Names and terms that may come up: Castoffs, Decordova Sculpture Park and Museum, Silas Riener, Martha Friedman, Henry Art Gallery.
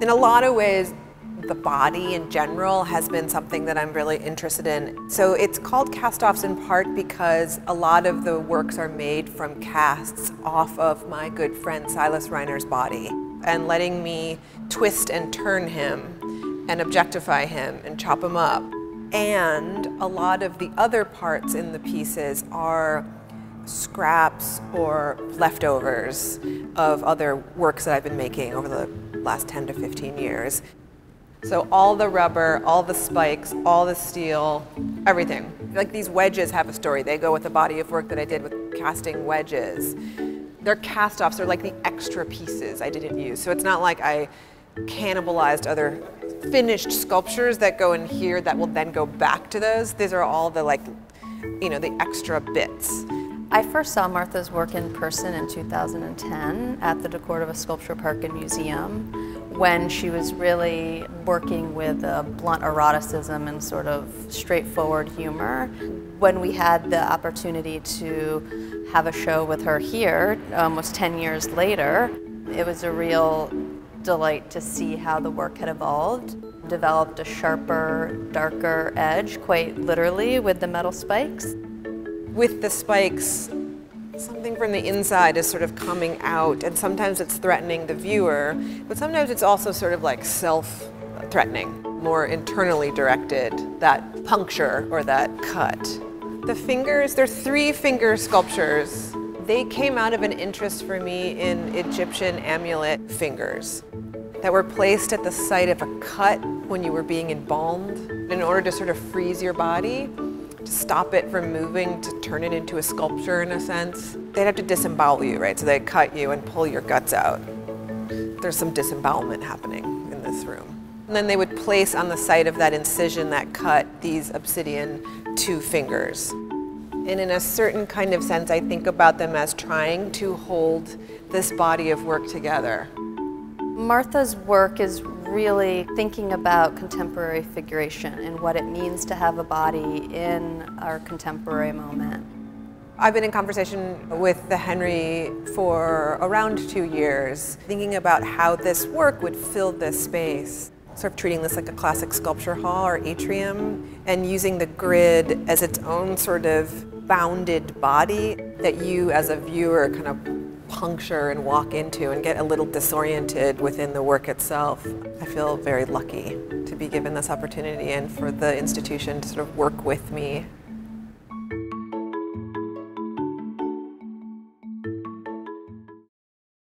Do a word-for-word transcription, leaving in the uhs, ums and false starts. In a lot of ways, the body in general has been something that I'm really interested in. So it's called Castoffs in part because a lot of the works are made from casts off of my good friend Silas Riener's body, and letting me twist and turn him and objectify him and chop him up. And a lot of the other parts in the pieces are scraps or leftovers of other works that I've been making over the last ten to fifteen years. So all the rubber, all the spikes, all the steel, everything. Like, these wedges have a story. They go with a body of work that I did with casting wedges. They're cast-offs, they're like the extra pieces I didn't use. So it's not like I cannibalized other finished sculptures that go in here that will then go back to those. These are all the, like, you know, the extra bits. I first saw Martha's work in person in two thousand ten at the Decordova Sculpture Park and Museum, when she was really working with a blunt eroticism and sort of straightforward humor. When we had the opportunity to have a show with her here almost ten years later, it was a real delight to see how the work had evolved. Developed a sharper, darker edge, quite literally, with the metal spikes. With the spikes, something from the inside is sort of coming out, and sometimes it's threatening the viewer, but sometimes it's also sort of like self-threatening, more internally directed, that puncture or that cut. The fingers, they're three finger sculptures. They came out of an interest for me in Egyptian amulet fingers that were placed at the site of a cut when you were being embalmed in order to sort of freeze your body, to stop it from moving, to turn it into a sculpture in a sense. They'd have to disembowel you, right? So they'd cut you and pull your guts out. There's some disembowelment happening in this room. And then they would place on the site of that incision, that cut, these obsidian two fingers. And in a certain kind of sense, I think about them as trying to hold this body of work together. Martha's work is really thinking about contemporary figuration and what it means to have a body in our contemporary moment. I've been in conversation with the Henry for around two years, thinking about how this work would fill this space, sort of treating this like a classic sculpture hall or atrium, and using the grid as its own sort of bounded body that you as a viewer kind of puncture and walk into and get a little disoriented within the work itself. I feel very lucky to be given this opportunity and for the institution to sort of work with me.